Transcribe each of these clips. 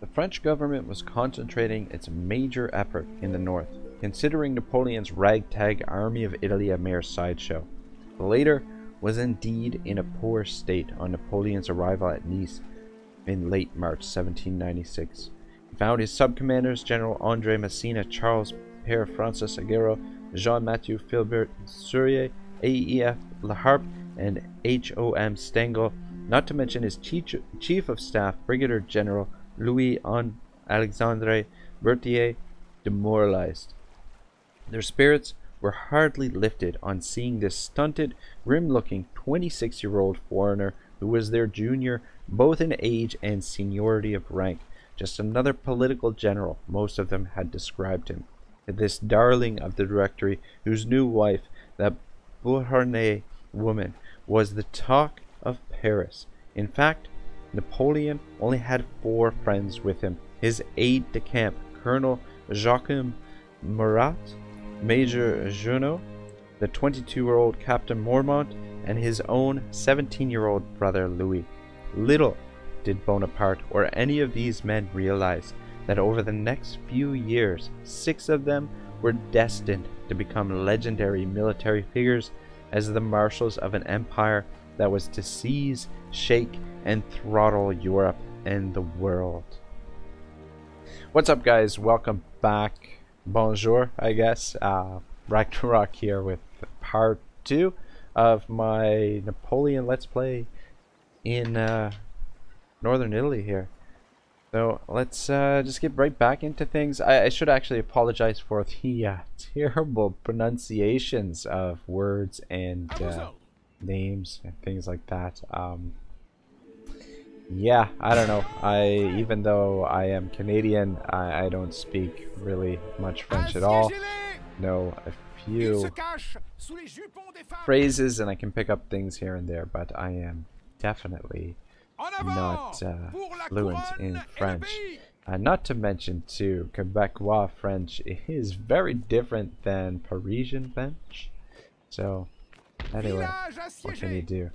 The French government was concentrating its major effort in the north, considering Napoleon's ragtag army of Italy a mere sideshow. The latter was indeed in a poor state on Napoleon's arrival at Nice in late March 1796. He found his sub-commanders General André Masséna, Charles-Pierre François Augereau, Jean-Mathieu Philibert Surier, AEF Laharpe, and HOM Stengel, not to mention his chief of staff, Brigadier General Louis-Alexandre Berthier, demoralized. Their spirits were hardly lifted on seeing this stunted, grim-looking 26-year-old foreigner who was their junior both in age and seniority of rank. Just another political general, most of them had described him. This darling of the Directory, whose new wife, that Beauharnais woman, was the talk of Paris. In fact, Napoleon only had 4 friends with him: his aide-de-camp, Colonel Joachim Murat, Major Junot, the 22-year-old Captain Mormont, and his own 17-year-old brother Louis. Little did Bonaparte or any of these men realize that over the next few years, 6 of them were destined to become legendary military figures as the marshals of an empire that was to seize, shake, and throttle Europe and the world. What's up, guys? Welcome back. Bonjour, I guess. Ragnarok here with part 2 of my Napoleon Let's Play in northern Italy here. So let's just get right back into things. I should actually apologize for the terrible pronunciations of words and names and things like that. Yeah, I don't know. Even though I am Canadian, I don't speak really much French at all. Know a few phrases and I can pick up things here and there, but I am definitely not fluent in French. Not to mention, too, Quebecois French is very different than Parisian French. So, anyway, what can you do?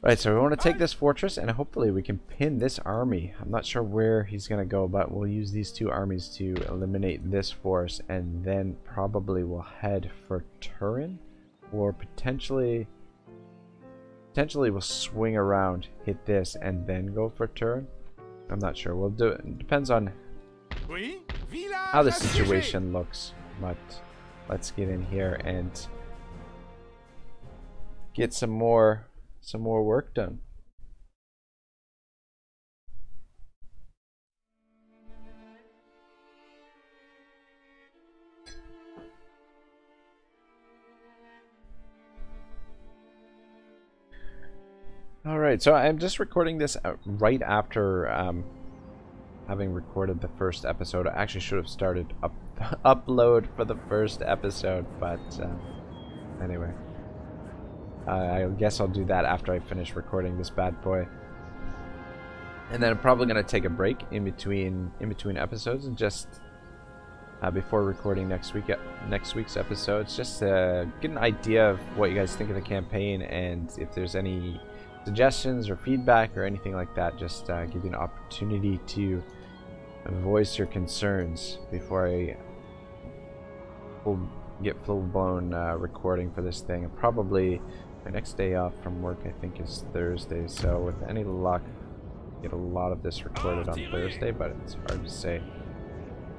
Right, so we want to take this fortress, and hopefully we can pin this army. I'm not sure where he's going to go, but we'll use these 2 armies to eliminate this force, and then probably we'll head for Turin, or potentially we'll swing around, hit this, and then go for Turin. I'm not sure. We'll do it. It depends on how the situation looks, but let's get in here and get some more work done. All right, so I'm just recording this right after having recorded the first episode. I actually should have started upload for the first episode, but anyway. I guess I'll do that after I finish recording this bad boy. And then I'm probably going to take a break in between episodes, and just before recording next week's episodes, just get an idea of what you guys think of the campaign, and if there's any suggestions or feedback or anything like that, just give you an opportunity to voice your concerns before I will get full-blown recording for this thing. Probably my next day off from work, I think, is Thursday, so with any luck, get a lot of this recorded on Thursday, but it's hard to say.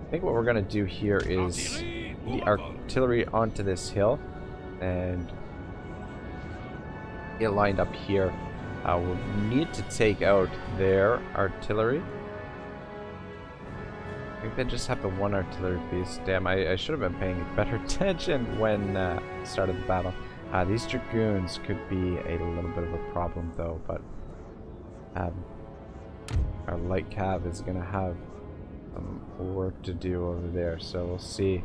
I think what we're gonna do here is the artillery onto this hill and get lined up here. We'll need to take out their artillery. I think they just have the 1 artillery piece. Damn, I should have been paying better attention when I started the battle. These dragoons could be a little bit of a problem, though, but our light cav is going to have some work to do over there, so we'll see.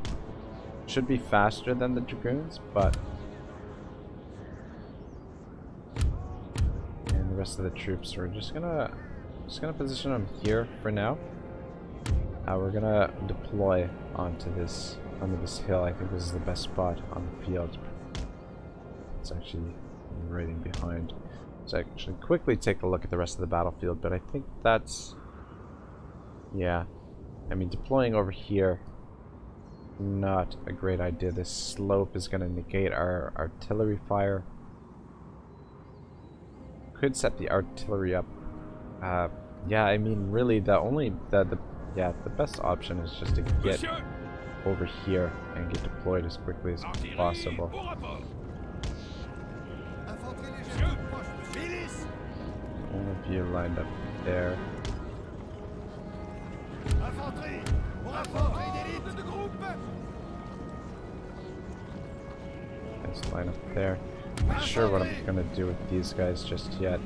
Should be faster than the dragoons, but... And the rest of the troops, we're just gonna position them here for now. We're gonna deploy onto this hill. I think this is the best spot on the field. It's actually right in behind. So I should quickly take a look at the rest of the battlefield, but I think that's Yeah. I mean, deploying over here, not a great idea. This slope is going to negate our artillery fire. Could set the artillery up. Yeah, I mean, really, the best option is just to get over here and get deployed as quickly as possible. Only if you lined up there. Nice line up there. Not sure what I'm gonna do with these guys just yet.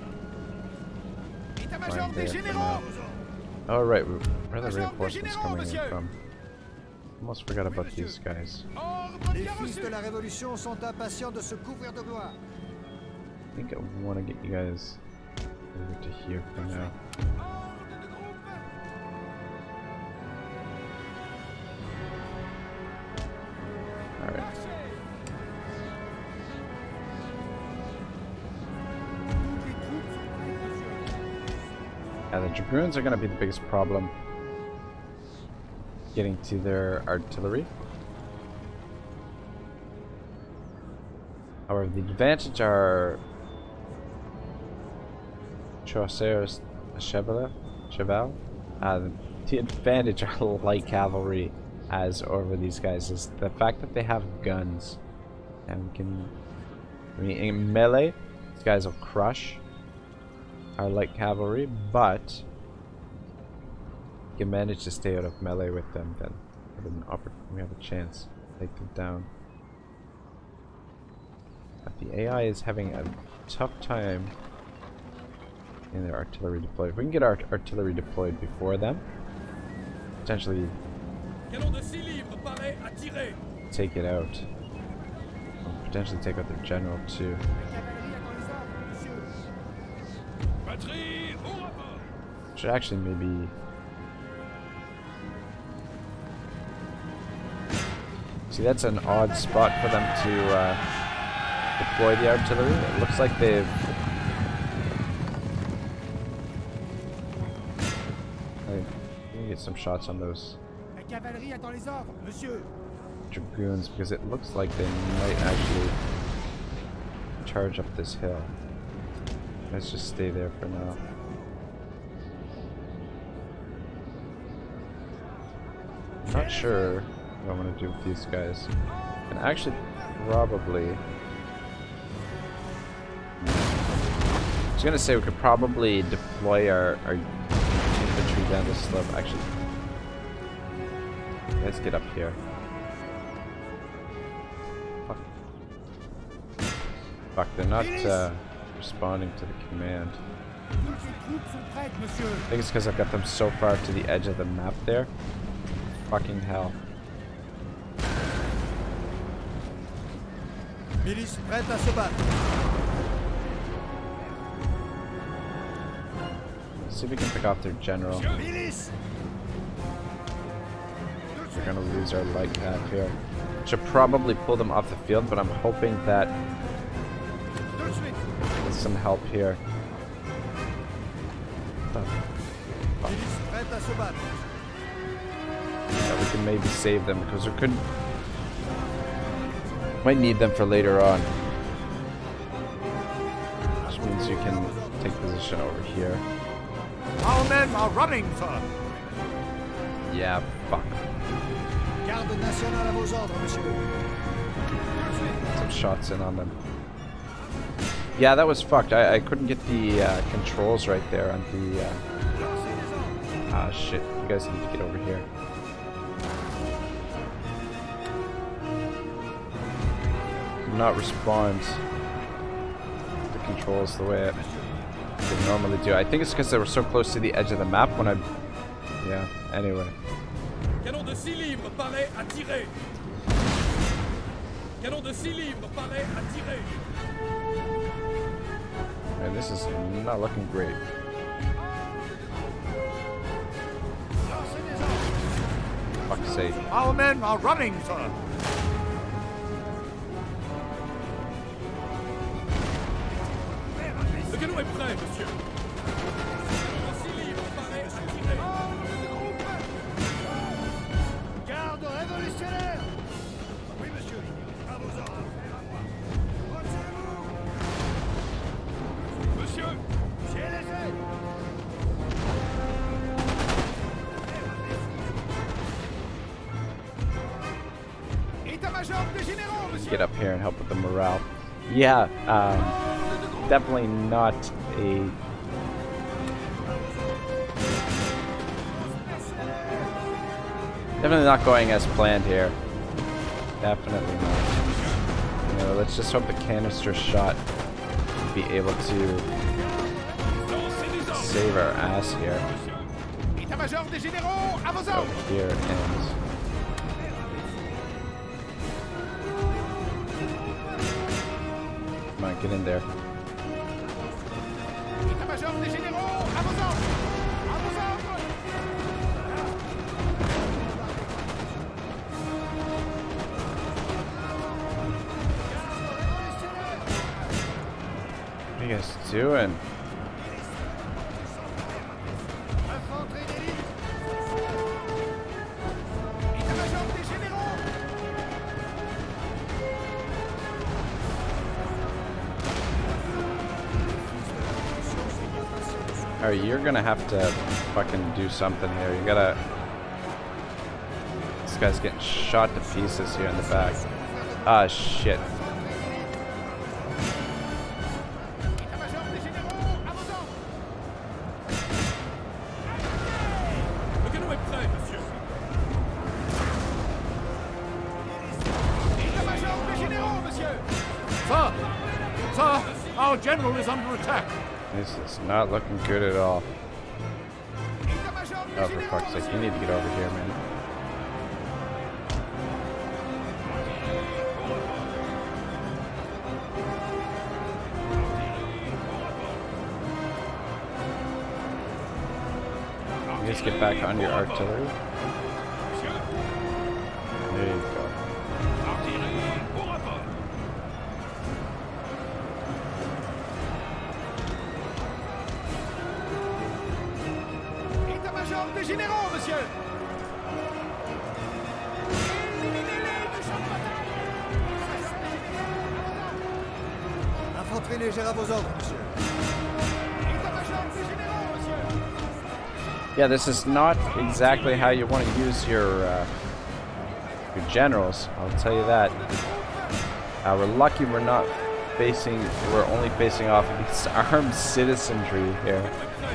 All right, where are the reinforcements coming in from? Almost forgot about these guys. I think I want to get you guys over to here for now. All right. Yeah, the Dragoons are going to be the biggest problem getting to their artillery. However, the advantage are Chasseurs Cheval. The advantage are light cavalry as over these guys is the fact that they have guns and can, I mean, in melee, these guys will crush our light cavalry, but you manage to stay out of melee with them, then we have a chance to take them down. But the AI is having a tough time in their artillery deployed. If we can get our artillery deployed before them, potentially take it out. Or potentially take out their general too. Should actually maybe see, that's an odd spot for them to deploy the artillery. It looks like they've let me get some shots on those dragoons because it looks like they might actually charge up this hill. Let's just stay there for now. Not sure what I'm gonna do with these guys. And actually probably I was gonna say we could probably deploy our infantry down this slope. Actually, let's get up here. Fuck. Fuck, they're not responding to the command. I think it's because I've got them so far to the edge of the map there. Fucking hell. Let's see if we can pick off their general. We're gonna lose our light cap here. Should probably pull them off the field, but I'm hoping that with some help here. Oh. Yeah, we can maybe save them because we could might need them for later on. Which means you can take position over here. Our men are running, sir. Yeah, fuck. Some shots in on them. Yeah, that was fucked. I couldn't get the controls right there on the. Ah, shit. You guys need to get over here. Not respond to the controls the way they normally do. I think it's because they were so close to the edge of the map when I... Yeah, anyway. Man, this is not looking great. Fuck's sake. Our men are running, sir. get up here and help with the morale. Yeah, definitely not a definitely not going as planned here. Definitely not. You know, let's just hope the canister shot will be able to save our ass here. So here it ends. Come on, get in there. What are you guys doing? Alright, you're gonna have to fucking do something here. You gotta... This guy's getting shot to pieces here in the back. Ah, shit. Sir! Our general is under attack! This is not looking good at all. Oh, for fuck's sake, you need to get over here, man. You guys get back on your artillery. There you go. Yeah, this is not exactly how you want to use your generals, I'll tell you that. We're lucky we're not facing, we're only facing off against armed citizenry here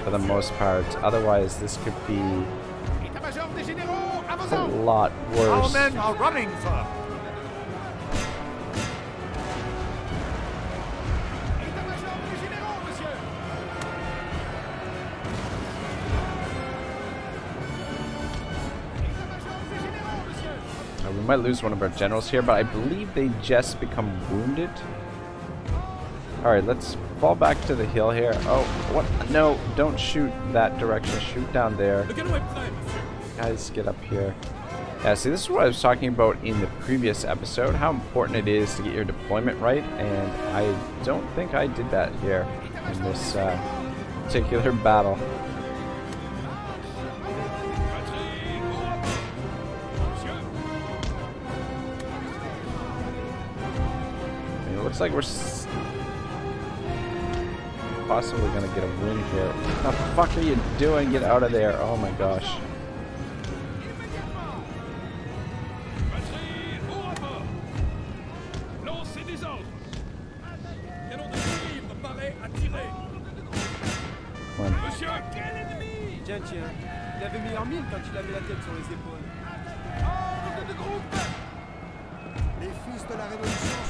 for the most part. Otherwise, this could be a lot worse. Our men are running, sir. We might lose one of our generals here, but I believe they just become wounded. Alright, let's fall back to the hill here. Oh, what? No, don't shoot that direction. Shoot down there. Guys, get up here. Yeah, see, this is what I was talking about in the previous episode, how important it is to get your deployment right, and I don't think I did that here in this particular battle. Looks like we're possibly gonna get a win here. What the fuck are you doing? Get out of there. Oh my gosh.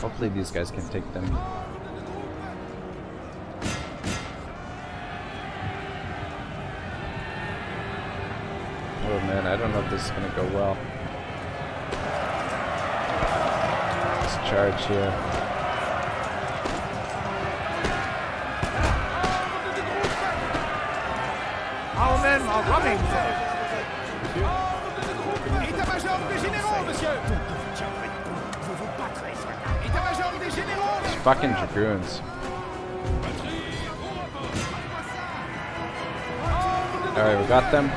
Hopefully these guys can take them. Oh man, I don't know if this is going to go well. Let's charge here. Our men are running! État-major des généraux, monsieur! These fucking dragoons. Alright, we got them.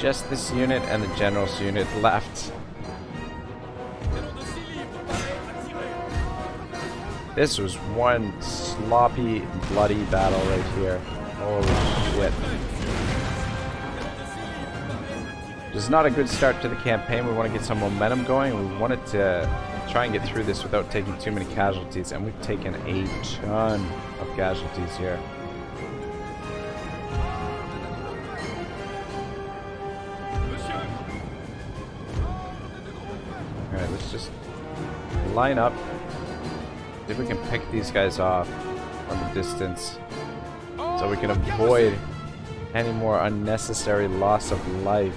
Just this unit and the general's unit left. This was one sloppy, bloody battle right here. Holy shit. This is not a good start to the campaign. We want to get some momentum going. We wanted to try and get through this without taking too many casualties, and we've taken a ton of casualties here. Alright, let's just line up. See if we can pick these guys off from a distance so we can avoid any more unnecessary loss of life.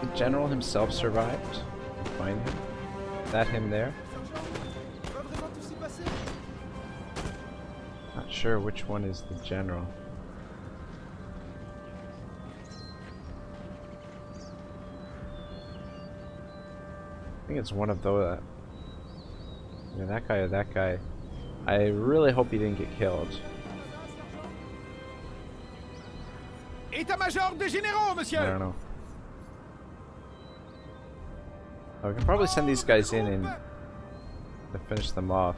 The general himself survived. Find him. That him there. Not sure which one is the general. I think it's one of those. Yeah, that guy or that guy. I really hope he didn't get killed. I don't know. Oh, we can probably send these guys in and finish them off.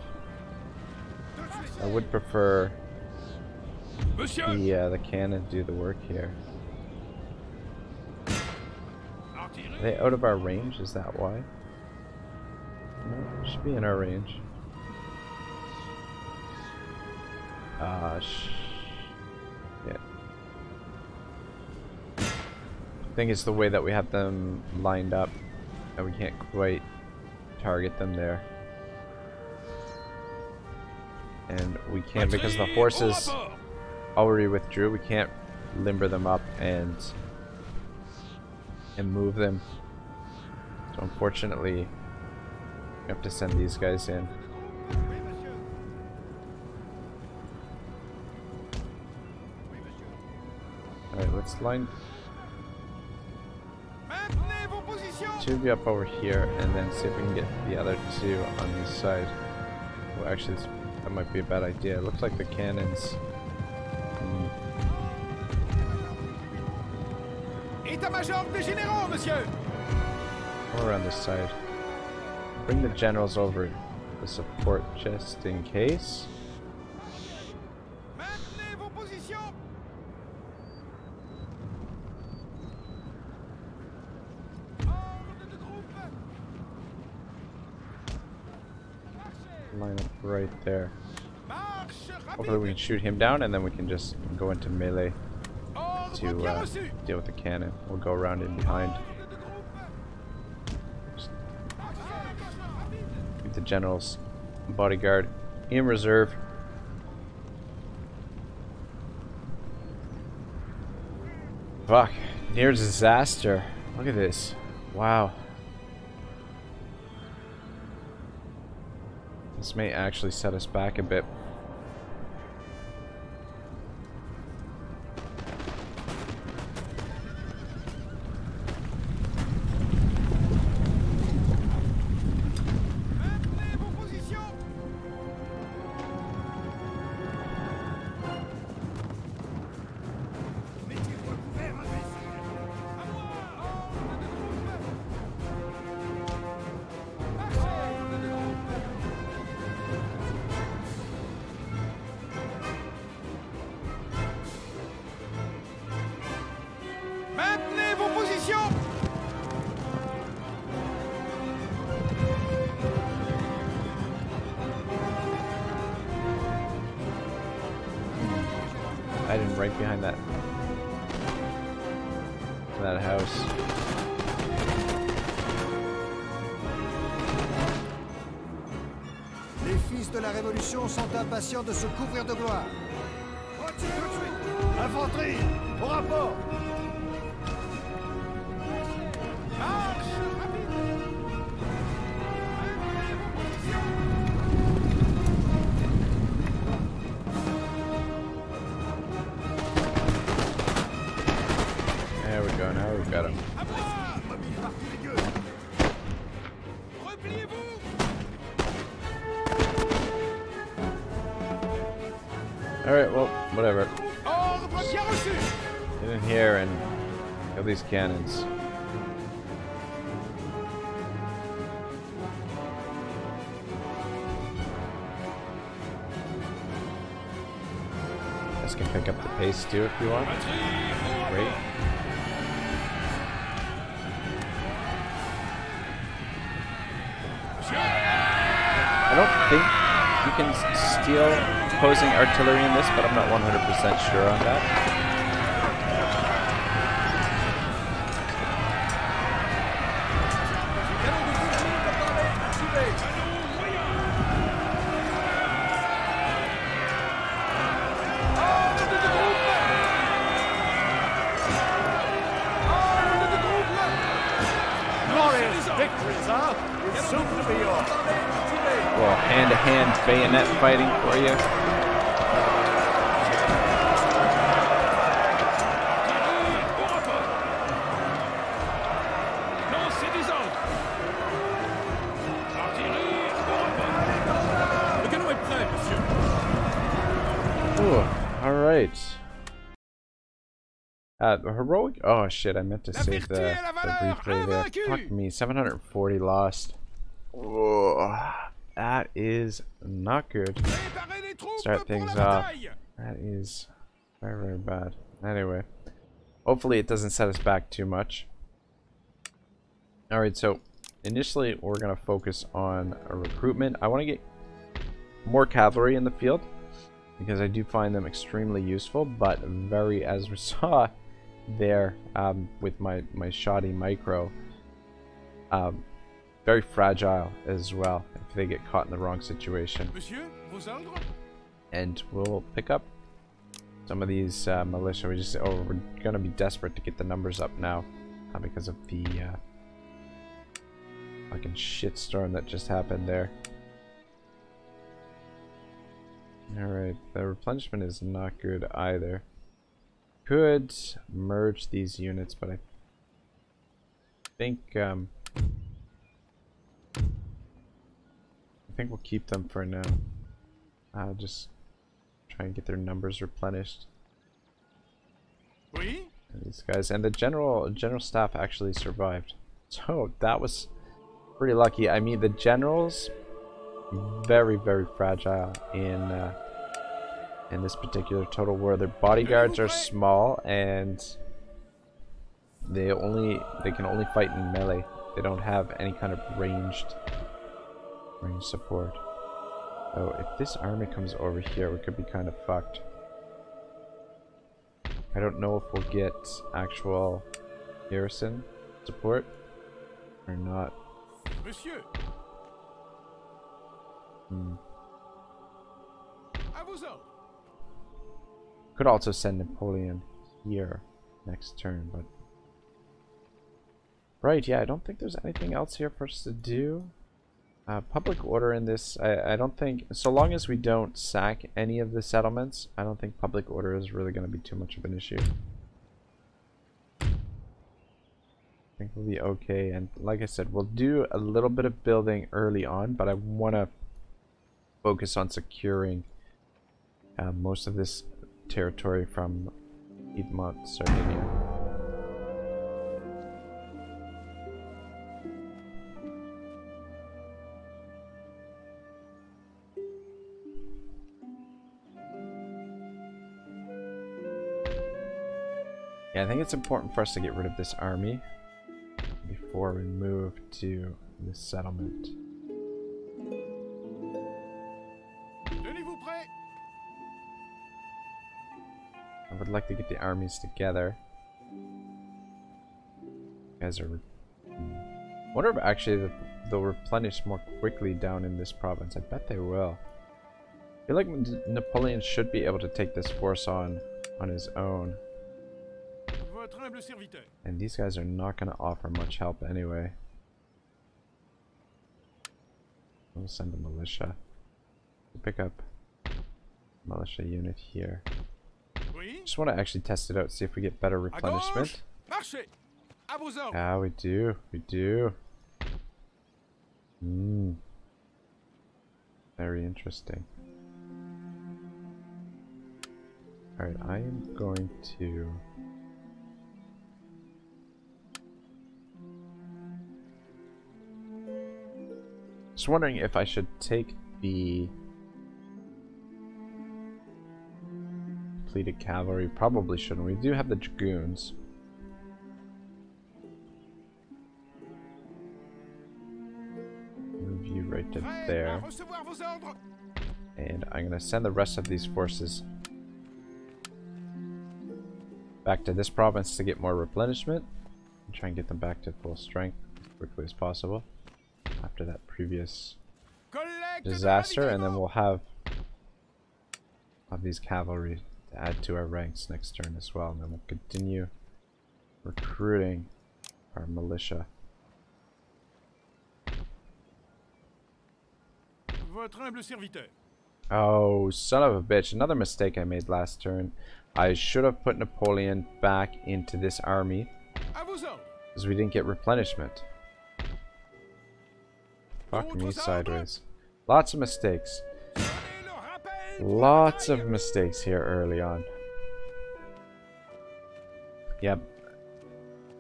I would prefer the cannon do the work here. Are they out of our range? Is that why? No, it should be in our range. Yeah. I think it's the way that we have them lined up that we can't quite target them there. And we can't, because the horses already withdrew, we can't limber them up and move them. So unfortunately, we have to send these guys in. Alright, let's line two of you up over here and then see if we can get the other two on this side. Well, actually, that might be a bad idea. It looks like the cannons. We're on this side. Bring the generals over to support just in case. Line up right there. Hopefully we can shoot him down and then we can just go into melee to deal with the cannon. We'll go around in behind. The general's bodyguard in reserve. Fuck, near disaster. Look at this. Wow. This may actually set us back a bit. I didn't right behind that house. Les fils de la Révolution sont impatients de se couvrir de gloire. Infanterie, au rapport. Got him. Alright, well, whatever. Get in here and kill these cannons. You guys can pick up the pace too if you want. Great. I don't think you can steal opposing artillery in this, but I'm not 100% sure on that. Bayonet fighting for you. Ooh, all right. Heroic. Oh shit! I meant to save the replay there. Fuck me. 740 lost. Ooh. That is not good. Start things off. That is very, very bad. Anyway, hopefully it doesn't set us back too much. Alright, so initially we're going to focus on a recruitment. I want to get more cavalry in the field because I do find them extremely useful, but very, as we saw there with my shoddy micro, very fragile as well if they get caught in the wrong situation. And we'll pick up some of these militia. We're gonna be desperate to get the numbers up now because of the fucking shitstorm that just happened there. Alright, the replenishment is not good either. Could merge these units, but I think we'll keep them for now. I'll just try and get their numbers replenished. Oui? These guys and the general staff actually survived, so that was pretty lucky. I mean, the generals very, very fragile in this particular total war. Their bodyguards are small and they can only fight in melee. They don't have any kind of range support. So if this army comes over here, we could be kind of fucked. I don't know if we'll get actual garrison support or not. Could also send Napoleon here next turn, but right, yeah, I don't think there's anything else here for us to do. Public order in this, I don't think, so long as we don't sack any of the settlements, I don't think public order is really going to be too much of an issue. I think we'll be okay, and like I said, we'll do a little bit of building early on, but I want to focus on securing most of this territory from Piedmont, Sardinia. I think it's important for us to get rid of this army before we move to this settlement. I would like to get the armies together. You guys are. I wonder if actually they'll replenish more quickly down in this province. I bet they will. I feel like Napoleon should be able to take this force on his own. And these guys are not going to offer much help anyway. We'll send a militia. We'll pick up a militia unit here. Just want to actually test it out, see if we get better replenishment. Ah, we do. We do. Very interesting. Alright, I am going to... Just wondering if I should take the completed cavalry. Probably shouldn't. We do have the dragoons. Move you right to there. And I'm going to send the rest of these forces back to this province to get more replenishment. And try and get them back to full strength as quickly as possible. After that previous disaster, and then we'll have these cavalry to add to our ranks next turn as well, and then we'll continue recruiting our militia. Oh, son of a bitch, another mistake I made last turn. I should have put Napoleon back into this army because we didn't get replenishment. Fuck me sideways. Lots of mistakes. Lots of mistakes here early on. Yep.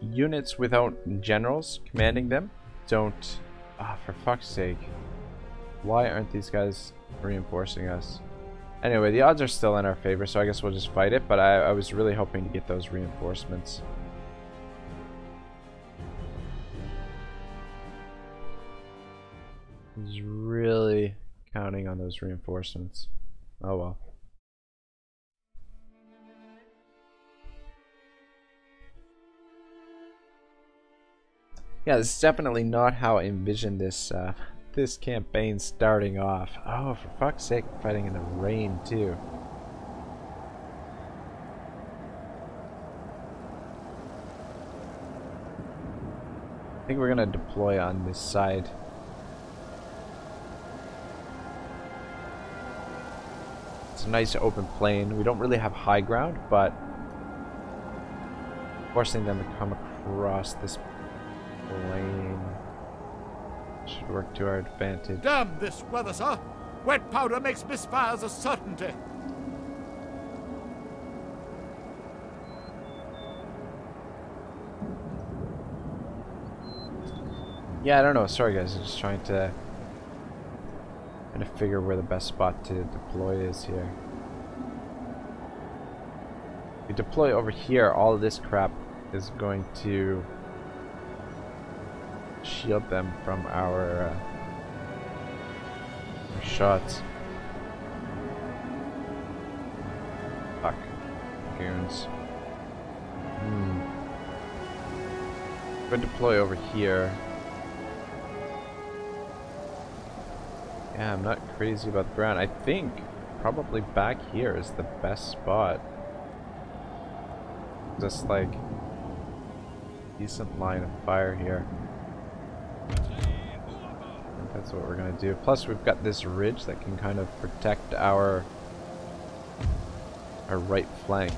Units without generals commanding them don't... Ah, for fuck's sake. Why aren't these guys reinforcing us? Anyway, the odds are still in our favor, so I guess we'll just fight it, but I was really hoping to get those reinforcements. I was really counting on those reinforcements. Oh well. Yeah, this is definitely not how I envisioned this this campaign starting off. Oh, for fuck's sake, fighting in the rain too. I think we're gonna deploy on this side. It's a nice open plain. We don't really have high ground, but forcing them to come across this plain should work to our advantage. Damn this weather, sir! Wet powder makes misfires a certainty. Yeah, I don't know. Sorry, guys. I'm just trying to. To figure where the best spot to deploy is here. If we deploy over here, all of this crap is going to shield them from our shots. Fuck. Goons. If we deploy over here. Yeah, I'm not crazy about the ground. I think probably back here is the best spot. Just like decent line of fire here. I think that's what we're gonna do. Plus we've got this ridge that can kind of protect our right flank.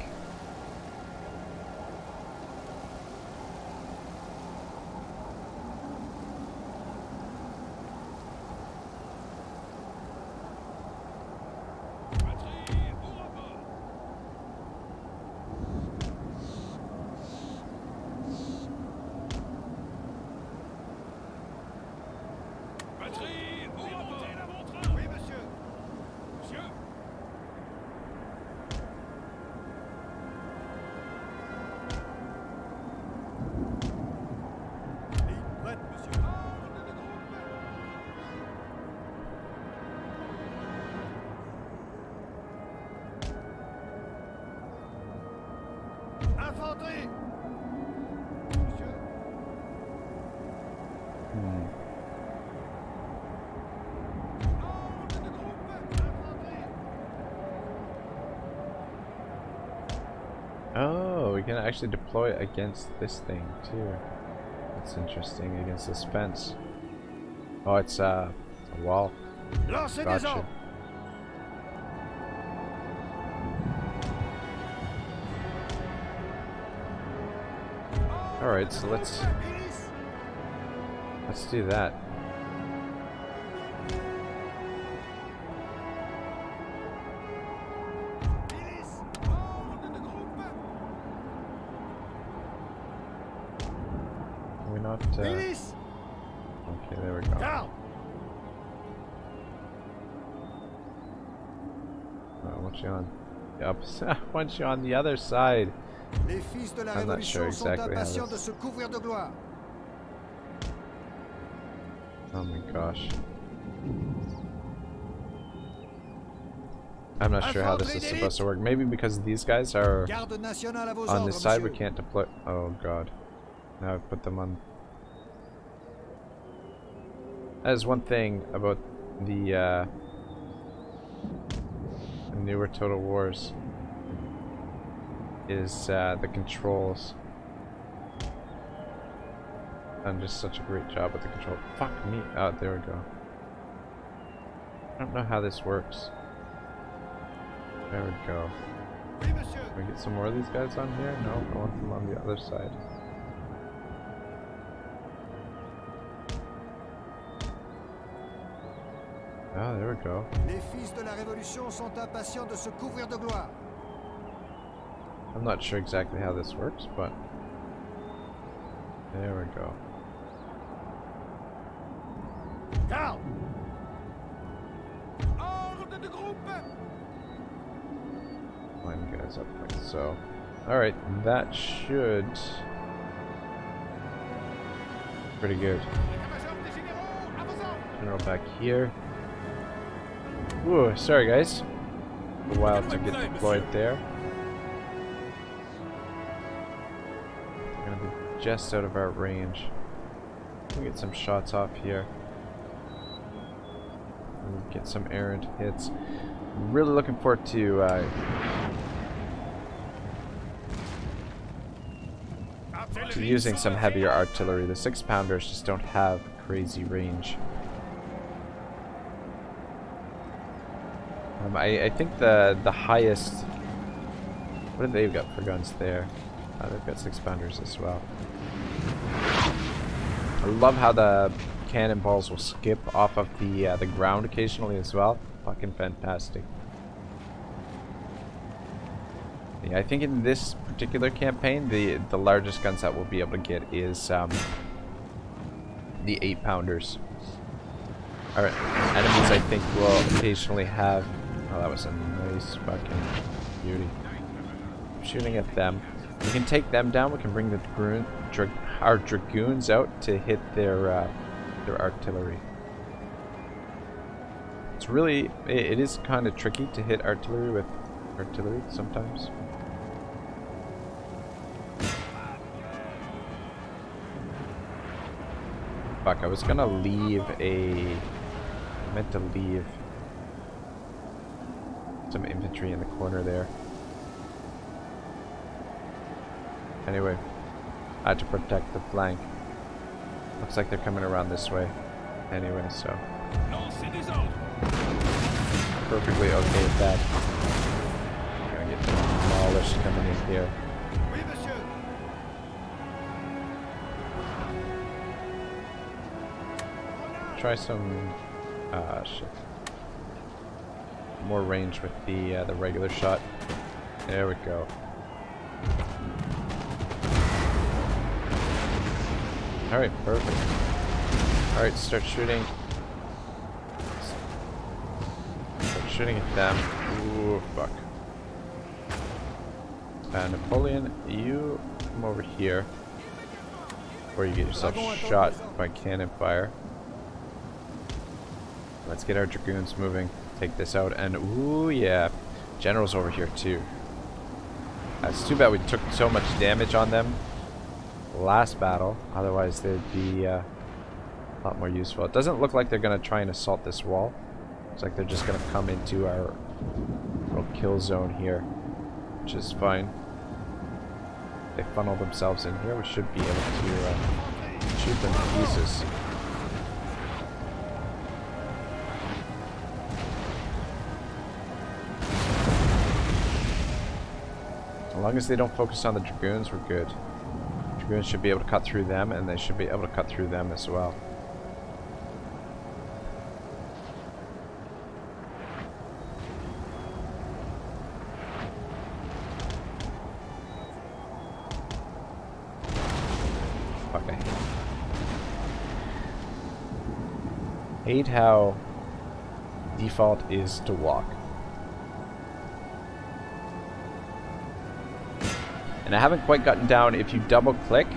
Oh, we can actually deploy against this thing too. That's interesting, against this fence. Oh, it's a wall. Gotcha. Alright, so let's do that. not... Okay, there we go. Oh, what's she on? Yep. Once you're on the other side. I'm not sure exactly how this... Oh my gosh. I'm not sure how this is supposed to work. Maybe because these guys are on this side, we can't deploy. Oh god. Now I've put them on. That is one thing about the newer Total Wars is the controls. Done just such a great job with the control. Fuck me. Oh, there we go. I don't know how this works. There we go. Can we get some more of these guys on here? No, I want them on the other side. Ah, there we go. I'm not sure exactly how this works, but... There we go. Line guys up like so. Alright, that should... Pretty good. General back here. Ooh, sorry guys. A while to get deployed there. We're gonna be just out of our range. We'll get some shots off here. We'll get some errant hits. Really looking forward to using some heavier artillery. The 6-pounders just don't have crazy range. I think the highest. What have they got for guns there? They've got 6-pounders as well. I love how the cannonballs will skip off of the ground occasionally as well. Fucking fantastic. Yeah, I think in this particular campaign, the largest guns that we'll be able to get is the 8-pounders. Our enemies, I think, will occasionally have. Oh, that was a nice fucking beauty. Shooting at them. We can take them down. We can bring the our dragoons out to hit their artillery. It's really, it is kind of tricky to hit artillery with artillery sometimes. Fuck! I was gonna leave a. I meant to leave. Some infantry in the corner there. Anyway, I had to protect the flank. Looks like they're coming around this way. Anyway, so perfectly okay with that. Gonna get demolished coming in here. Try some shit. More range with the regular shot. There we go. All right, perfect. All right, start shooting. Start shooting at them. Ooh, fuck. Napoleon, you come over here, or you get yourself shot by cannon fire. Let's get our dragoons moving. Take this out, and ooh yeah, general's over here too. It's too bad we took so much damage on them last battle, otherwise they'd be a lot more useful. It doesn't look like they're gonna try and assault this wall. It's like they're just gonna come into our little kill zone here, which is fine. They funnel themselves in here, we should be able to shoot them to pieces. As long as they don't focus on the dragoons, we're good. Dragoons should be able to cut through them, and they should be able to cut through them as well. Fuck, I hate them. 8 how default is to walk. And I haven't quite gotten down, if you double click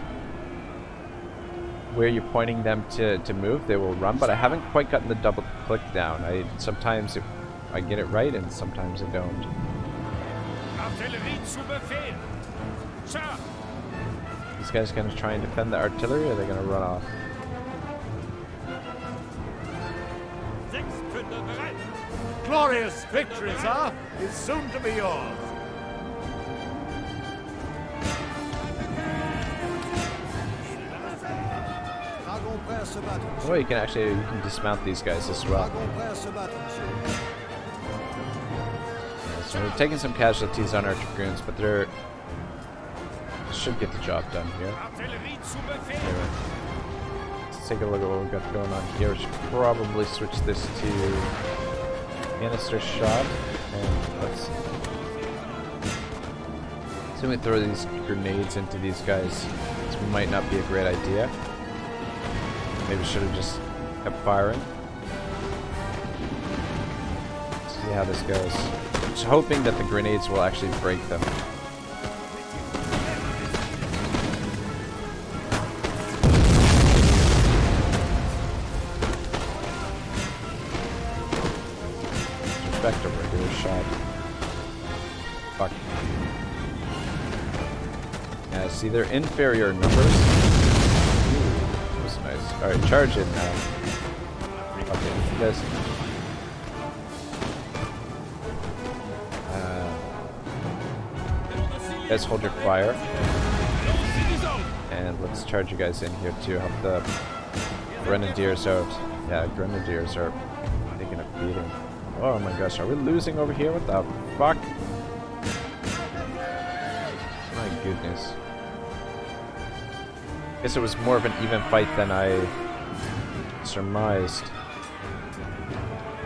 where you're pointing them to move, they will run, but I haven't quite gotten the double click down. Sometimes if I get it right and sometimes I don't. These guys are going to try and defend the artillery, or are they going to run off? Glorious victory, sir, is soon to be yours. Well, you can actually dismount these guys as well. So we're taking some casualties on our dragoons, but they're should get the job done here. Anyway, let's take a look at what we've got going on here. We should probably switch this to canister shot, and let's see. We throw these grenades into these guys. This might not be a great idea. Maybe should have just kept firing. Let's see how this goes. Just hoping that the grenades will actually break them. Expect a regular shot. Fuck. Yeah, see, they're inferior numbers. Nice. Alright, charge it now. Okay, this. Guys, hold your fire. And let's charge you guys in here to help the grenadiers out. Yeah, grenadiers are taking a beating. Oh my gosh, are we losing over here? What the fuck? My goodness. I guess it was more of an even fight than I surmised.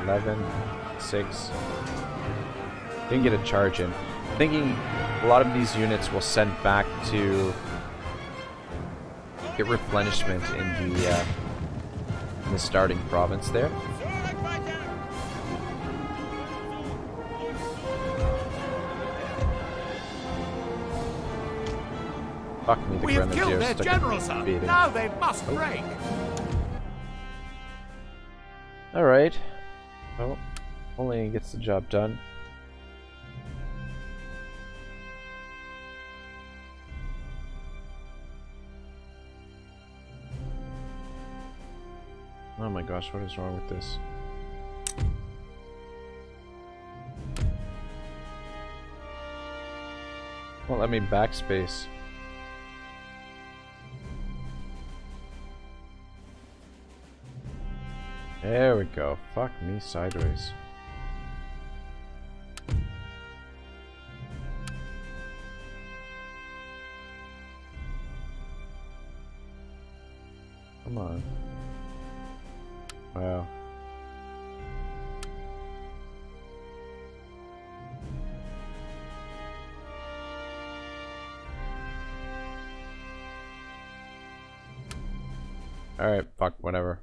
11, 6. Didn't get a charge in. I'm thinking a lot of these units will send back to get replenishment in the starting province there. Fuck me, the grenadiers stuck general, in beating. Now they must break. Alright. Well, only gets the job done. Oh my gosh, what is wrong with this? Well, I mean, backspace. There we go. Fuck me sideways. Come on. Wow. Alright, fuck, whatever.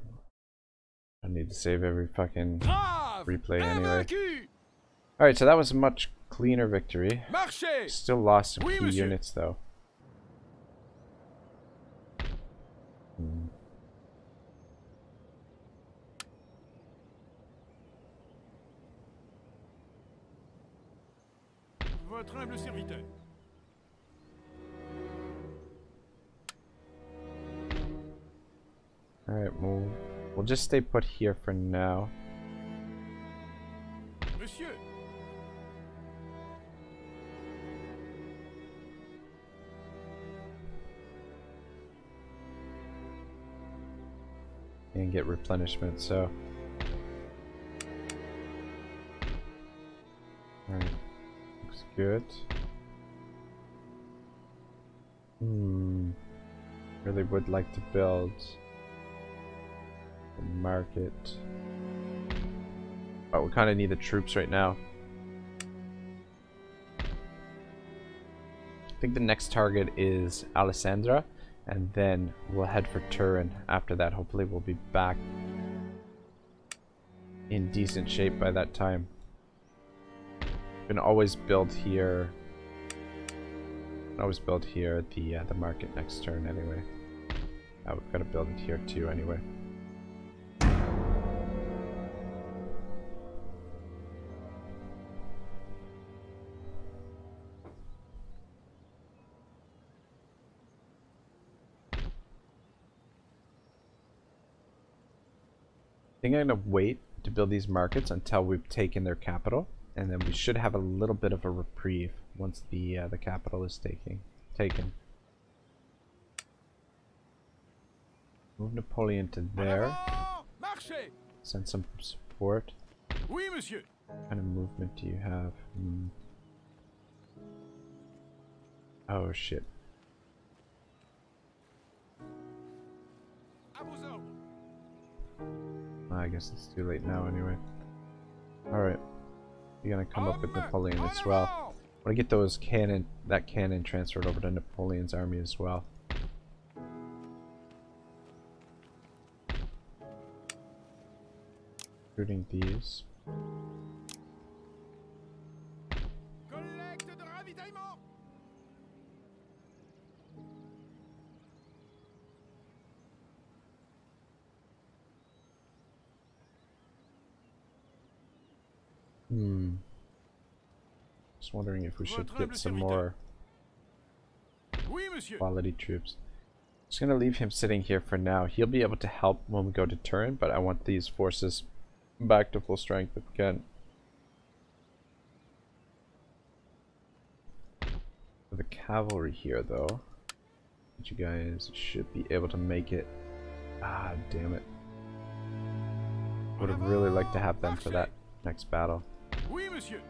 I need to save every fucking replay anyway. Alright, so that was a much cleaner victory. Still lost some key units though. Hmm. Votre humble serviteur. Alright, move. We'll just stay put here for now. Monsieur. And get replenishment, so. Alright. Looks good. Hmm. Really would like to build. Market. But we kind of need the troops right now. I think the next target is Alessandra, and then we'll head for Turin after that. Hopefully we'll be back in decent shape by that time. You can always build here. The market next turn anyway. Oh, we've got to build it here too anyway. I think I'm going to wait to build these markets until we've taken their capital, and then we should have a little bit of a reprieve once the capital is taken. Move Napoleon to there. Send some support. Oui, monsieur. What kind of movement do you have? Oh shit. I guess it's too late now anyway. Alright. You're gonna come up with Napoleon as well. I wanna get those cannon, that cannon transferred over to Napoleon's army as well. Recruiting these. Just wondering if we should get some more quality troops. Just gonna leave him sitting here for now. He'll be able to help when we go to Turin, but I want these forces back to full strength again. For the cavalry here, though, you guys should be able to make it. Ah, damn it! Would have really liked to have them for that next battle. Oui, monsieur.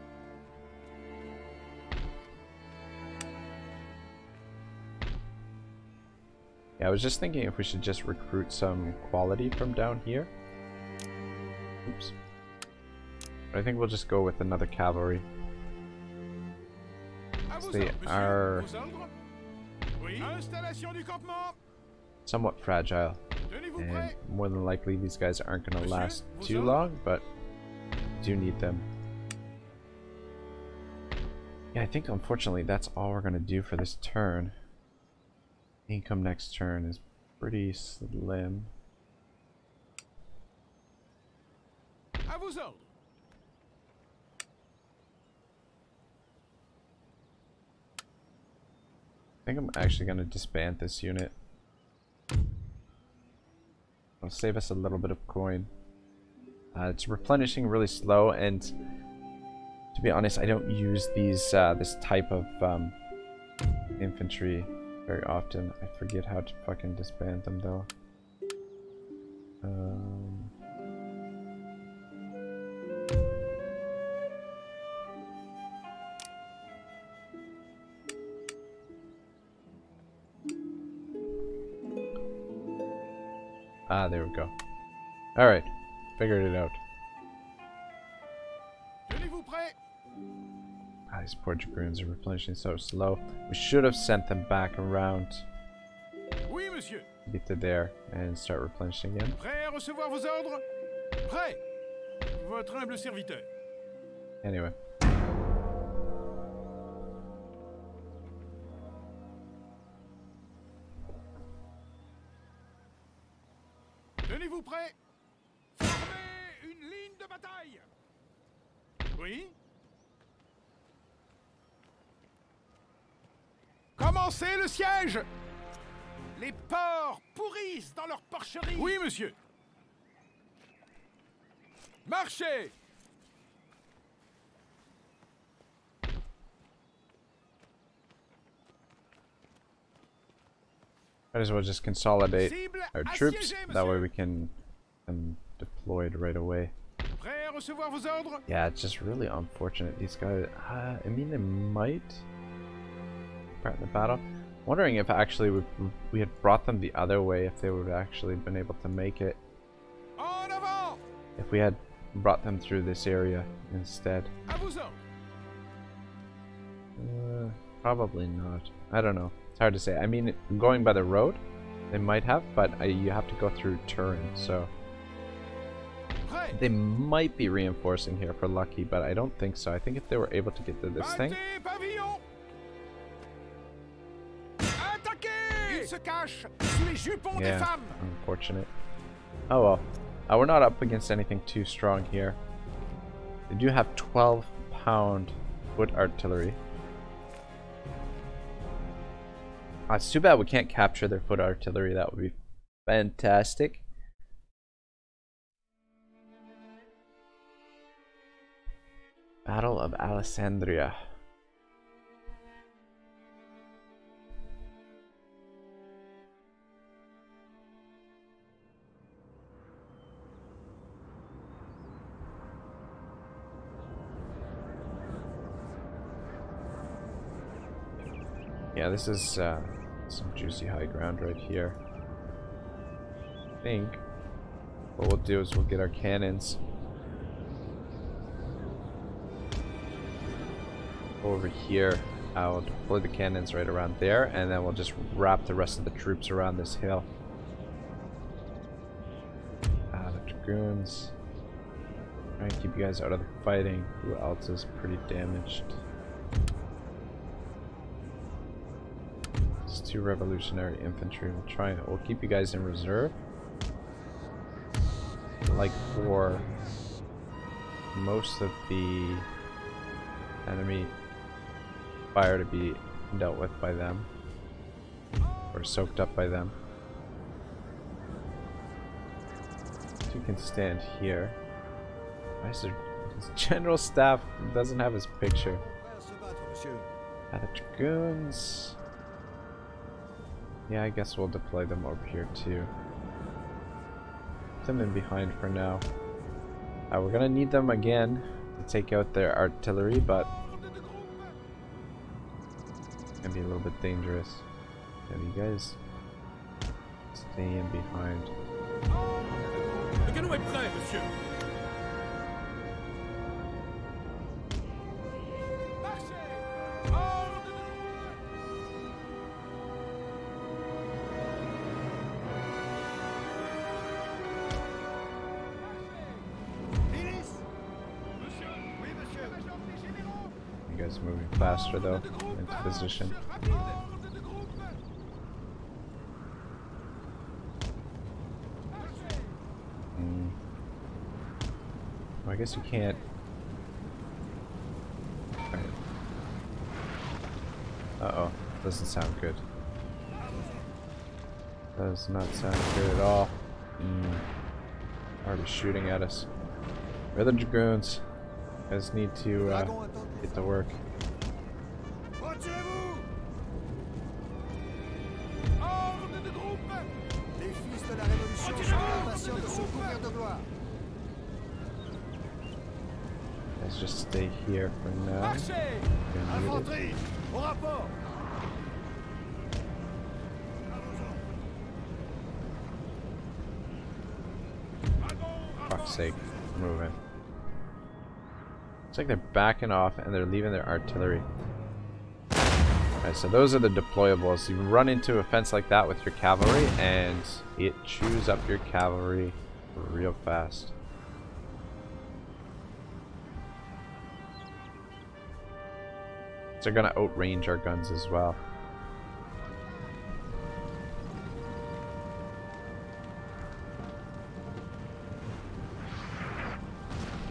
Yeah, I was just thinking if we should just recruit some quality from down here. Oops. But I think we'll just go with another cavalry. They are somewhat fragile, and more than likely these guys aren't going to last too long, but I do need them. Yeah, I think unfortunately that's all we're gonna do for this turn. Income next turn is pretty slim. I think I'm actually gonna disband this unit. It'll save us a little bit of coin. It's replenishing really slow, and to be honest, I don't use these this type of infantry very often. I forget how to fucking disband them though. Ah, there we go. All right. Figured it out. Ah, these poor dragoons are replenishing so slow. We should have sent them back around. Oui, monsieur. Get to there and start replenishing again. Anyway. Tenez-vous prêt. Oui. Commencez le siège. Les porcs pourrissent dans leur porcherie. Oui, monsieur. Marchez. Might as well just consolidate our troops. That way we can deployed right away. Yeah, it's just really unfortunate. These guys, I mean, they might part in the battle. Wondering if actually we had brought them the other way, if they would have actually been able to make it. If we had brought them through this area instead. Probably not. I don't know. It's hard to say. I mean, going by the road, they might have, but you have to go through Turin, so... They might be reinforcing here for lucky, but I don't think so. I think if they were able to get to this thing. Yeah, unfortunate. Oh well. We're not up against anything too strong here. They do have 12-pound foot artillery. It's too bad we can't capture their foot artillery. That would be fantastic. Battle of Alessandria. Yeah, this is some juicy high ground right here. I think what we'll do is we'll get our cannons over here. I'll deploy the cannons right around there, and then we'll just wrap the rest of the troops around this hill. The dragoons. Try and keep you guys out of the fighting. Who else is pretty damaged? It's two revolutionary infantry. We'll keep you guys in reserve. Like for most of the enemy fire to be dealt with by them or soaked up by them. So you can stand here. Why is there, his general staff doesn't have his picture? The dragoons. Yeah, I guess we'll deploy them over here too. Put them in behind for now. We're gonna need them again to take out their artillery, but can be a little bit dangerous. Yeah, you guys stay in behind. You guys are moving faster though. Into position. Well, I guess you can't. Right. Uh-oh, doesn't sound good. Does not sound good at all. Already shooting at us. We're the dragoons. You guys need to get to work. Let's just stay here for now. Fuck's sake, moving. It's like they're backing off and they're leaving their artillery. Alright, so those are the deployables. You run into a fence like that with your cavalry and it chews up your cavalry real fast. They're gonna outrange our guns as well.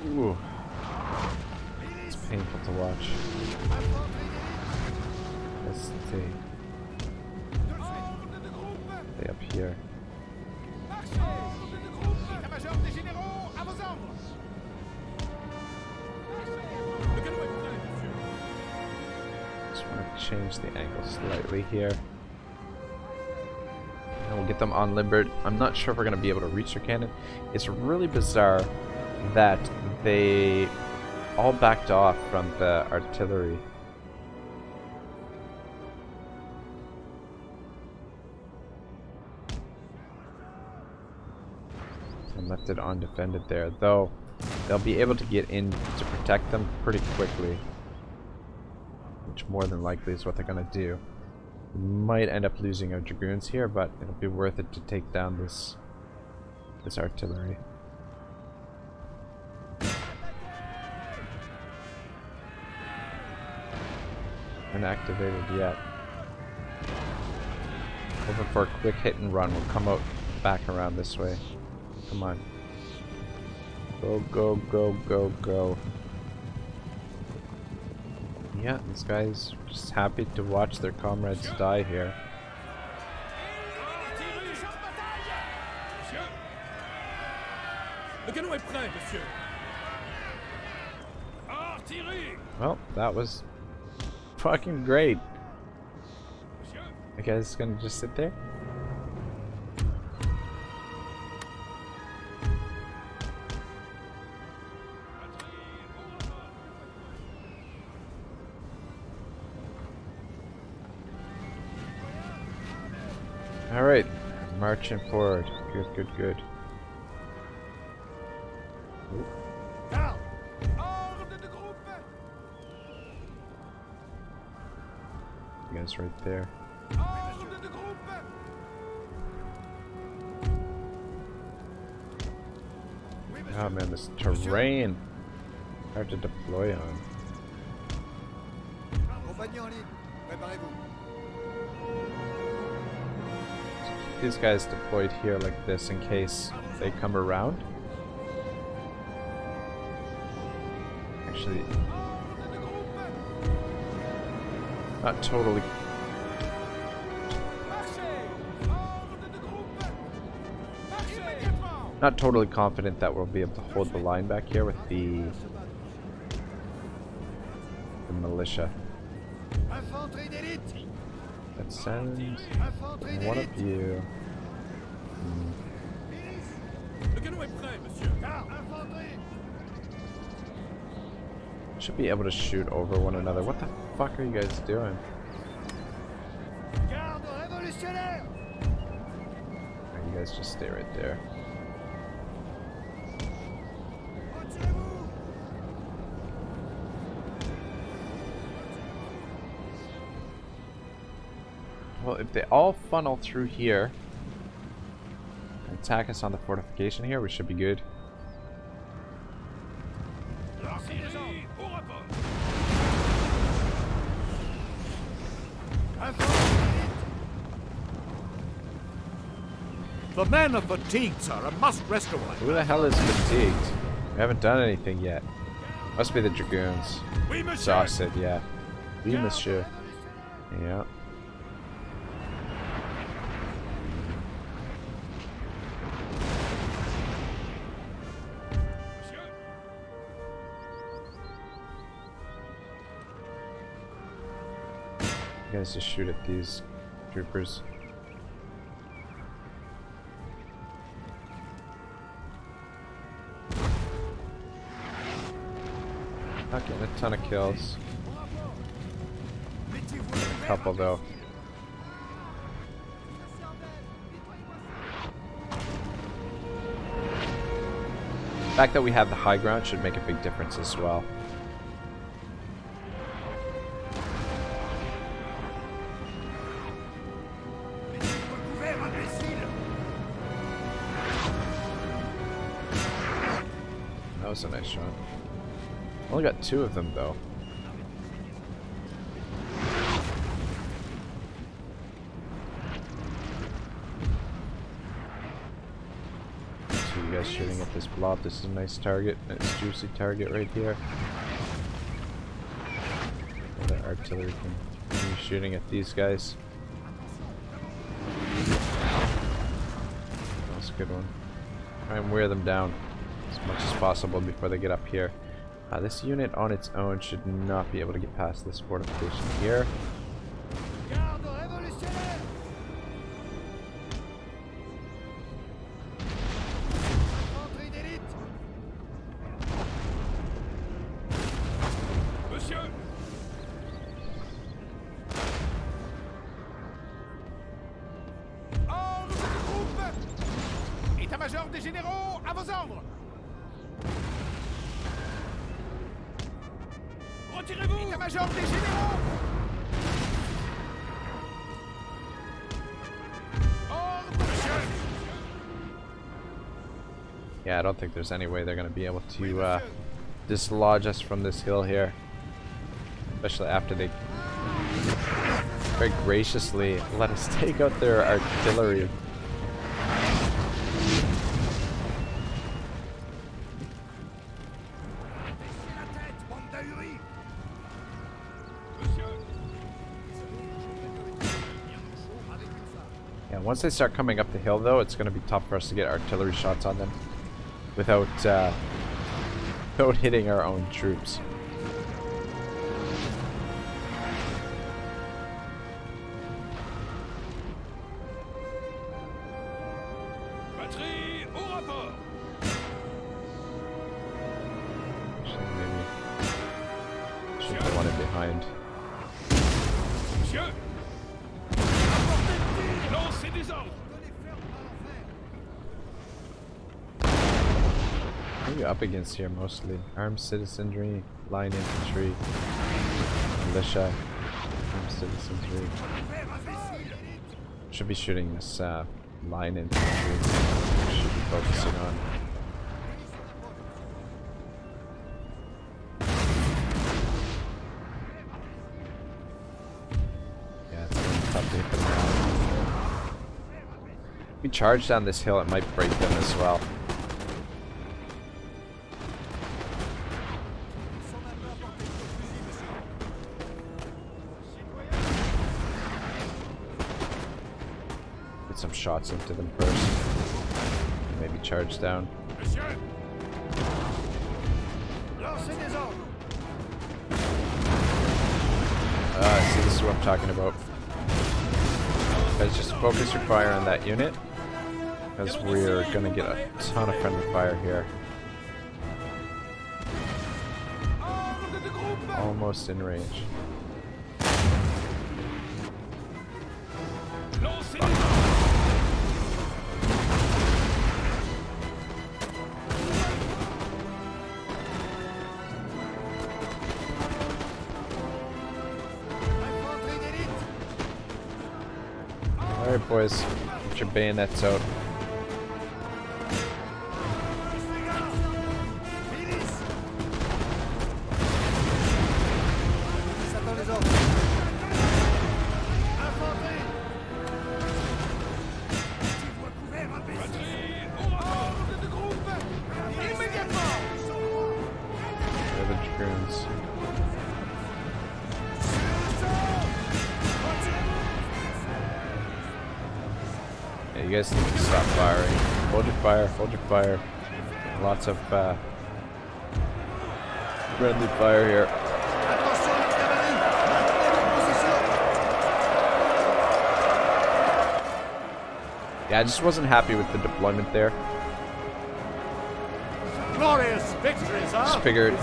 Ooh, it's painful to watch. Let's stay up here. Change the angle slightly here. And we'll get them on Limbert. I'm not sure if we're going to be able to reach their cannon. It's really bizarre that they all backed off from the artillery. And left it undefended there, though they'll be able to get in to protect them pretty quickly. Which more than likely is what they're gonna do. We might end up losing our dragoons here, but it'll be worth it to take down this artillery. been activated yet. Hoping for a quick hit and run. We'll come out back around this way. Come on. Go, go, go, go, go. Yeah, these guys are just happy to watch their comrades die here. Well, that was fucking great. I guess it's gonna just sit there. All right, marching forward. Good, good, good. You guys right there. Oh man, this terrain! Hard to deploy on. Keep these guys deployed here like this in case they come around. Actually, not totally. Not totally confident that we'll be able to hold the line back here with the militia. Let's send one of you. Should be able to shoot over one another. What the fuck are you guys doing? You guys just stay right there. Well, if they all funnel through here and attack us on the fortification here, we should be good. The men are fatigued, sir, and must rest away. Who the hell is fatigued? We haven't done anything yet. Must be the dragoons. Sausage, yeah. We, monsieur. Yeah. You guys just shoot at these troopers. Not getting a ton of kills. A couple though. The fact that we have the high ground should make a big difference as well. That was a nice shot. Only got two of them though. So you guys shooting at this blob. This is a nice target. It's a juicy target right here. Oh, the artillery can be shooting at these guys. That was a good one. Try and wear them down as much as possible before they get up here. This unit on its own should not be able to get past this fortification here. Yeah, I don't think there's any way they're going to be able to dislodge us from this hill here. Especially after they very graciously let us take out their artillery. Once they start coming up the hill, though, it's going to be tough for us to get artillery shots on them without hitting our own troops. Batterie au rapport. Actually, maybe should have wanted behind. What are you up against here mostly? Armed citizenry, line infantry, militia, armed citizenry. Should be shooting this line infantry. Should be focusing on. Yeah, it's gonna be tough to hit them now. If we charge down this hill, it might break them as well. Some shots into them first. Maybe charge down. See, this is what I'm talking about. Guys, just focus your fire on that unit, because we're gonna get a ton of friendly fire here. Almost in range. Alright boys, get your bayonets out. You guys need to stop firing. Hold your fire, hold your fire. Lots of friendly fire here. Yeah, I just wasn't happy with the deployment there. Glorious victories, huh? Just figured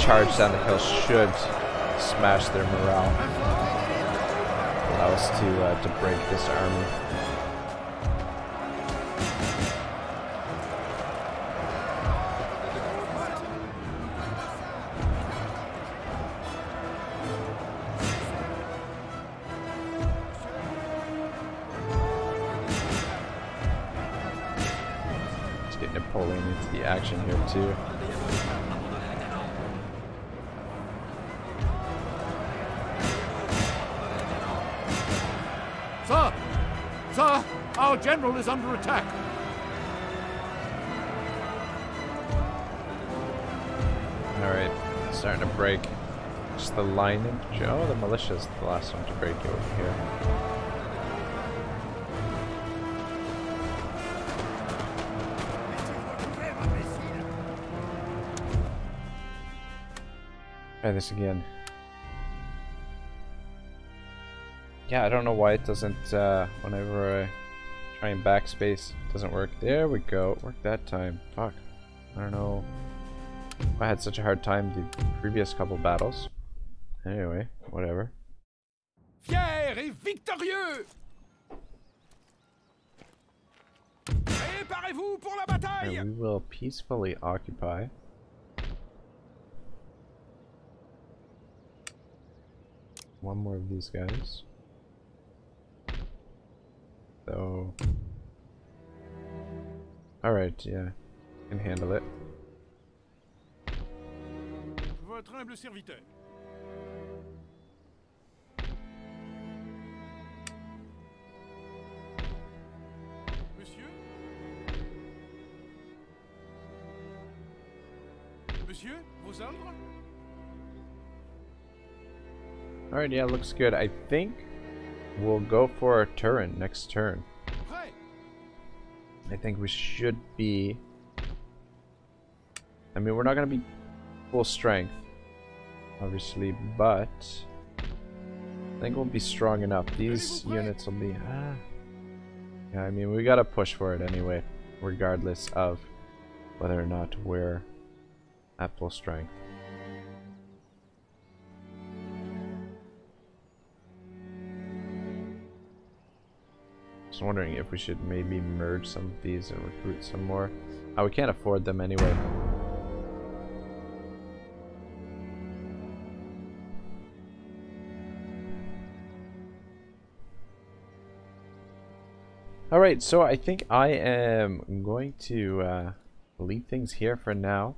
charge down the hill should smash their morale. Allow us to break this army. Get Napoleon into the action here too. Sir! Sir! Our general is under attack! Alright, starting to break. Just the line infantry. Oh, the militia is the last one to break over here. Try this again. Yeah, I don't know why it doesn't, whenever I try and backspace, it doesn't work. There we go, it worked that time. Fuck. I don't know. I had such a hard time the previous couple battles. Anyway, whatever. Fier et victorieux! Préparez-vous pour la bataille! And we will peacefully occupy. One more of these guys. So, all right, yeah, can handle it. Votre humble serviteur. Alright, yeah, looks good. I think we'll go for a Turin next turn. I think we should be... I mean, we're not going to be full strength, obviously, but I think we'll be strong enough. These units will be... yeah, I mean, we got to push for it anyway, regardless of whether or not we're at full strength. Just wondering if we should maybe merge some of these and recruit some more. Oh, we can't afford them anyway. Alright, so I think I am going to leave things here for now.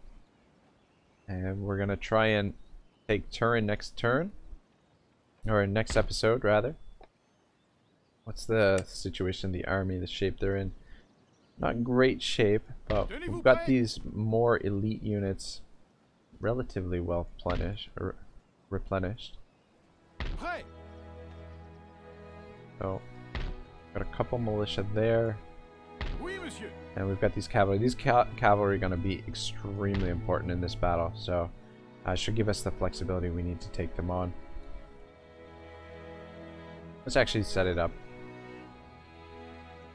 And we're going to try and take Turin next turn. Or next episode, rather. What's the situation, the army, the shape they're in? Not in great shape, but we've got these more elite units relatively well replenished. So, got a couple militia there. And we've got these cavalry. These cavalry are going to be extremely important in this battle, so should give us the flexibility we need to take them on. Let's actually set it up.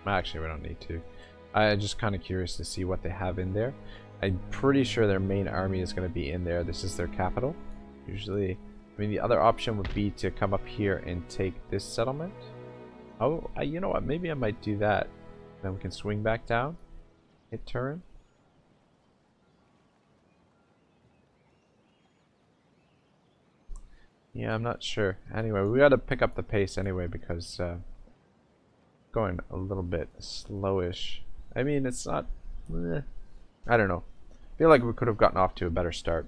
Actually, we don't need to. I'm just kind of curious to see what they have in there. I'm pretty sure their main army is going to be in there. This is their capital. Usually, I mean, the other option would be to come up here and take this settlement. Oh, you know what? Maybe I might do that. Then we can swing back down, hit Turin. Yeah, I'm not sure. Anyway, we gotta pick up the pace anyway because going a little bit slowish. I mean, it's not. I don't know. I feel like we could have gotten off to a better start.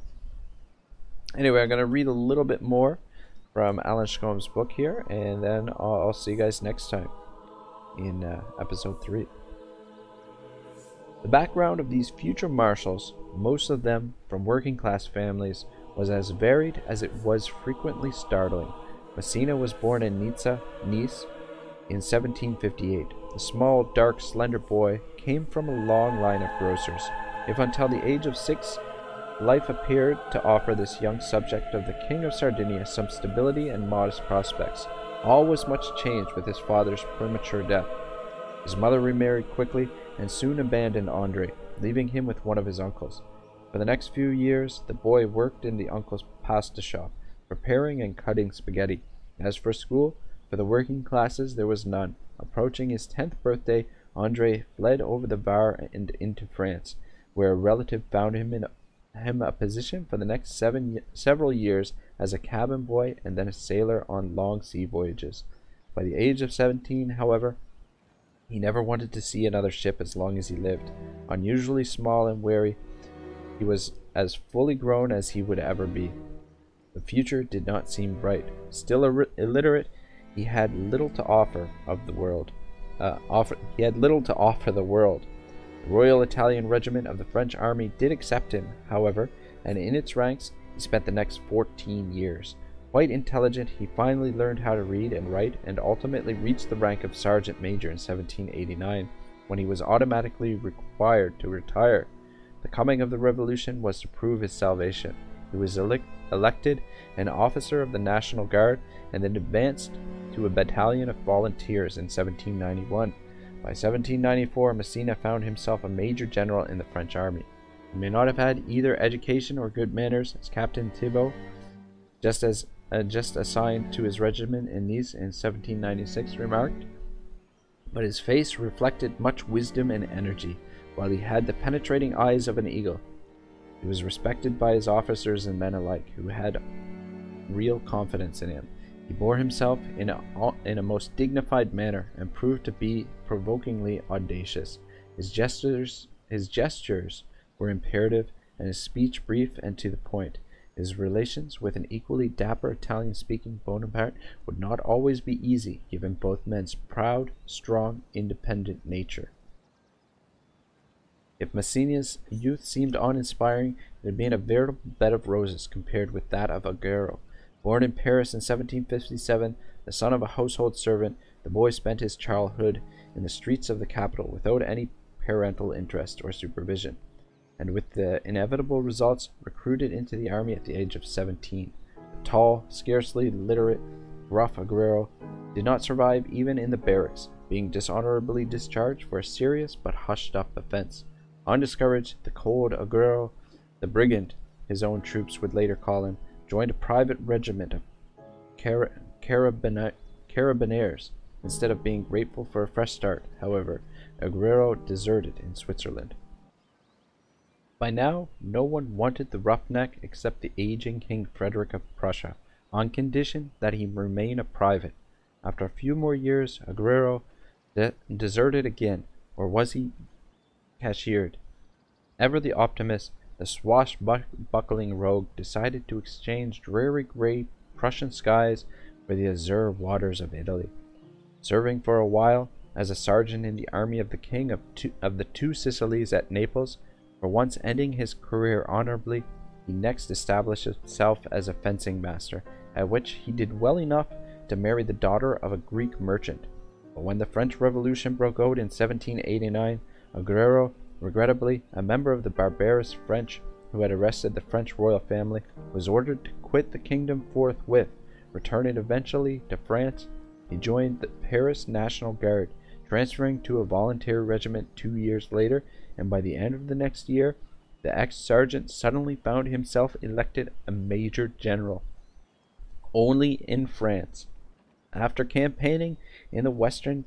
Anyway, I'm gonna read a little bit more from Alan Schom's book here, and then I'll see you guys next time in episode 3. The background of these future marshals, most of them from working-class families, was as varied as it was frequently startling. Masséna was born in Nizza, Nice, in 1758. The small, dark, slender boy came from a long line of grocers. If until the age of 6, life appeared to offer this young subject of the King of Sardinia some stability and modest prospects, all was much changed with his father's premature death. His mother remarried quickly and soon abandoned André, leaving him with one of his uncles. For the next few years, the boy worked in the uncle's pasta shop, preparing and cutting spaghetti. As for school, for the working classes, there was none. Approaching his 10th birthday, André fled over the Var and into France, where a relative found him a position for the next several years as a cabin boy and then a sailor on long sea voyages. By the age of 17, however, he never wanted to see another ship as long as he lived. Unusually small and wary, he was as fully grown as he would ever be. The future did not seem bright. Still illiterate, he had little to offer of the world. The Royal Italian Regiment of the French Army did accept him, however, and in its ranks he spent the next 14 years. Quite intelligent, he finally learned how to read and write, and ultimately reached the rank of sergeant major in 1789, when he was automatically required to retire. The coming of the revolution was to prove his salvation. He was elected an officer of the National Guard and then advanced to a battalion of volunteers in 1791. By 1794, Masséna found himself a major general in the French army. He may not have had either education or good manners, as Captain Thibault, just assigned to his regiment in Nice in 1796, remarked, but his face reflected much wisdom and energy, while he had the penetrating eyes of an eagle. He was respected by his officers and men alike, who had real confidence in him. He bore himself in a most dignified manner and proved to be provokingly audacious. His gestures were imperative, and his speech brief and to the point. His relations with an equally dapper Italian-speaking Bonaparte would not always be easy, given both men's proud, strong, independent nature. If Masséna's youth seemed uninspiring, it had been a veritable bed of roses compared with that of Augereau. Born in Paris in 1757, the son of a household servant, the boy spent his childhood in the streets of the capital without any parental interest or supervision, and with the inevitable results, recruited into the army at the age of 17. The tall, scarcely literate, rough Augereau did not survive even in the barracks, being dishonorably discharged for a serious but hushed-up offense. Undiscouraged, the cold Augereau, the brigand, his own troops would later call him, joined a private regiment of carabineers. Instead of being grateful for a fresh start, however, Augereau deserted in Switzerland. By now, no one wanted the roughneck except the aging King Frederick of Prussia, on condition that he remain a private. After a few more years, Augereau deserted again, or was he cashiered? Ever the optimist, the swashbuckling rogue decided to exchange dreary grey Prussian skies for the azure waters of Italy. Serving for a while as a sergeant in the army of the King of the Two Sicilies at Naples, for once ending his career honorably, he next established himself as a fencing master, at which he did well enough to marry the daughter of a Greek merchant. But when the French Revolution broke out in 1789, Augereau, regrettably a member of the barbarous French who had arrested the French royal family, was ordered to quit the kingdom forthwith, returning eventually to France. He joined the Paris National Guard, transferring to a volunteer regiment 2 years later, and by the end of the next year, the ex-sergeant suddenly found himself elected a major general, only in France. After campaigning in the Western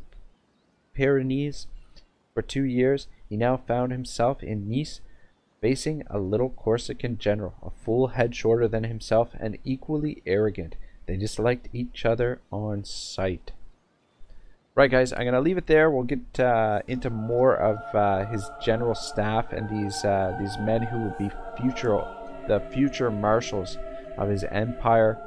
Pyrenees for 2 years, he now found himself in Nice, facing a little Corsican general, a full head shorter than himself and equally arrogant. They disliked each other on sight. Right, guys, I'm going to leave it there. We'll get into more of his general staff and these men who will be the future marshals of his empire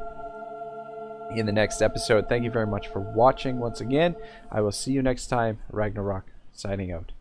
in the next episode. Thank you very much for watching once again. I will see you next time. Ragnarok, signing out.